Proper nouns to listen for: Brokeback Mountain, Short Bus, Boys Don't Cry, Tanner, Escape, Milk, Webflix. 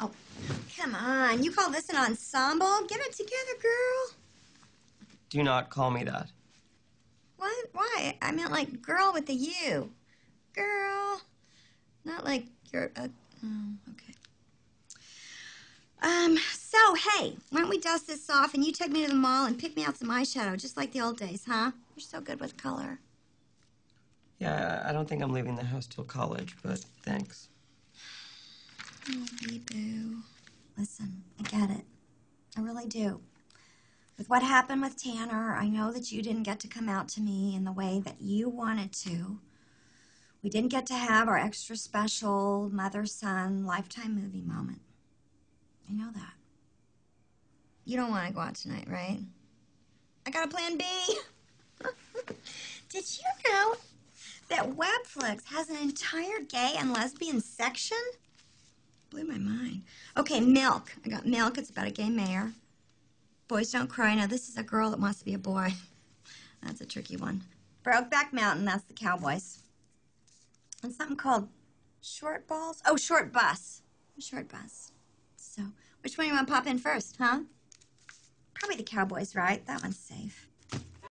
Oh, come on. You call this an ensemble? Get it together, girl. Do not call me that. What? Why? I meant like girl with a U. Girl. Not like you're a... Oh, okay. So, hey, why don't we dust this off and you take me to the mall and pick me out some eyeshadow, just like the old days, huh? You're so good with color. Yeah, I don't think I'm leaving the house till college, but thanks. Oh, boo. Listen, I get it. I really do. With what happened with Tanner, I know that you didn't get to come out to me in the way that you wanted to. We didn't get to have our extra special mother-son lifetime movie moment. I know that. You don't want to go out tonight, right? I got a plan B. Did you know that Webflix has an entire gay and lesbian section? Blew my mind. Okay, Milk. I got Milk. It's about a gay mayor. Boys Don't Cry. Now, this is a girl that wants to be a boy. That's a tricky one. Brokeback Mountain. That's the Cowboys. And something called Short Balls. Oh, Short Bus. Short Bus. So, which one do you want to pop in first, huh? Probably the Cowboys, right? That one's safe.